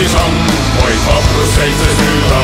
Is hand, ooit wat we steeds